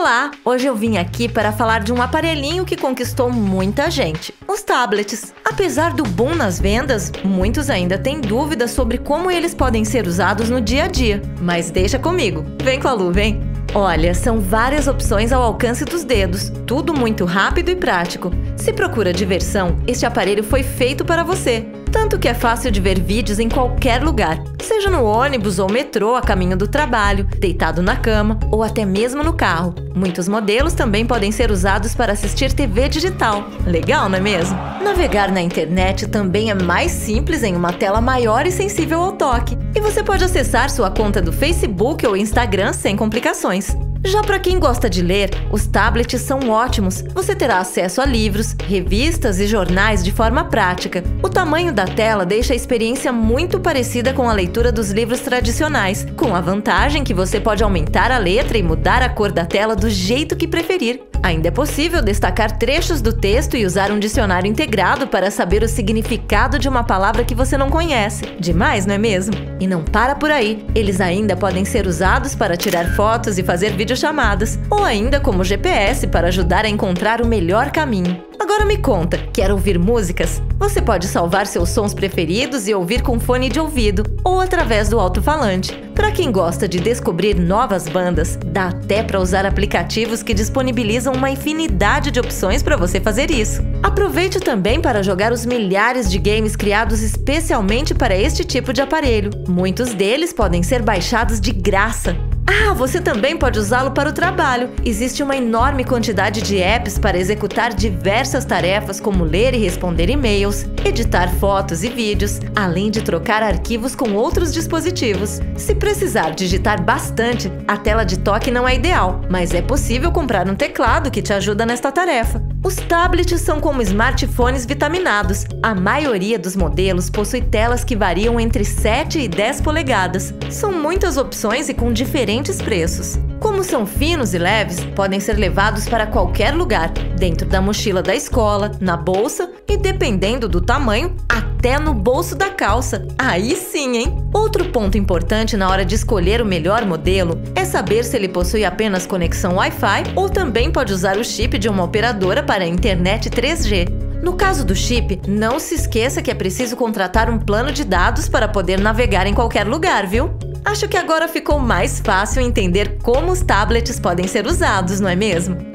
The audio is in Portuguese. Olá, hoje eu vim aqui para falar de um aparelhinho que conquistou muita gente, os tablets. Apesar do boom nas vendas, muitos ainda têm dúvidas sobre como eles podem ser usados no dia a dia. Mas deixa comigo, vem com a Lu, vem! Olha, são várias opções ao alcance dos dedos, tudo muito rápido e prático. Se procura diversão, este aparelho foi feito para você. Tanto que é fácil de ver vídeos em qualquer lugar, seja no ônibus ou metrô a caminho do trabalho, deitado na cama ou até mesmo no carro. Muitos modelos também podem ser usados para assistir TV digital. Legal, não é mesmo? Navegar na internet também é mais simples em uma tela maior e sensível ao toque. E você pode acessar sua conta do Facebook ou Instagram sem complicações. Já para quem gosta de ler, os tablets são ótimos. Você terá acesso a livros, revistas e jornais de forma prática. O tamanho da tela deixa a experiência muito parecida com a leitura dos livros tradicionais, com a vantagem que você pode aumentar a letra e mudar a cor da tela do jeito que preferir. Ainda é possível destacar trechos do texto e usar um dicionário integrado para saber o significado de uma palavra que você não conhece. Demais, não é mesmo? E não para por aí, eles ainda podem ser usados para tirar fotos e fazer videochamadas, ou ainda como GPS para ajudar a encontrar o melhor caminho. Agora me conta, quer ouvir músicas? Você pode salvar seus sons preferidos e ouvir com fone de ouvido ou através do alto-falante. Para quem gosta de descobrir novas bandas, dá até para usar aplicativos que disponibilizam uma infinidade de opções para você fazer isso. Aproveite também para jogar os milhares de games criados especialmente para este tipo de aparelho. Muitos deles podem ser baixados de graça. Ah, você também pode usá-lo para o trabalho. Existe uma enorme quantidade de apps para executar diversas tarefas como ler e responder e-mails, editar fotos e vídeos, além de trocar arquivos com outros dispositivos. Se precisar digitar bastante, a tela de toque não é ideal, mas é possível comprar um teclado que te ajuda nesta tarefa. Os tablets são como smartphones vitaminados. A maioria dos modelos possui telas que variam entre 7 e 10 polegadas. São muitas opções e com diferentes preços. Como são finos e leves, podem ser levados para qualquer lugar, dentro da mochila da escola, na bolsa e, dependendo do tamanho, até no bolso da calça. Aí sim, hein? Outro ponto importante na hora de escolher o melhor modelo é saber se ele possui apenas conexão Wi-Fi ou também pode usar o chip de uma operadora para a internet 3G. No caso do chip, não se esqueça que é preciso contratar um plano de dados para poder navegar em qualquer lugar, viu? Acho que agora ficou mais fácil entender como os tablets podem ser usados, não é mesmo?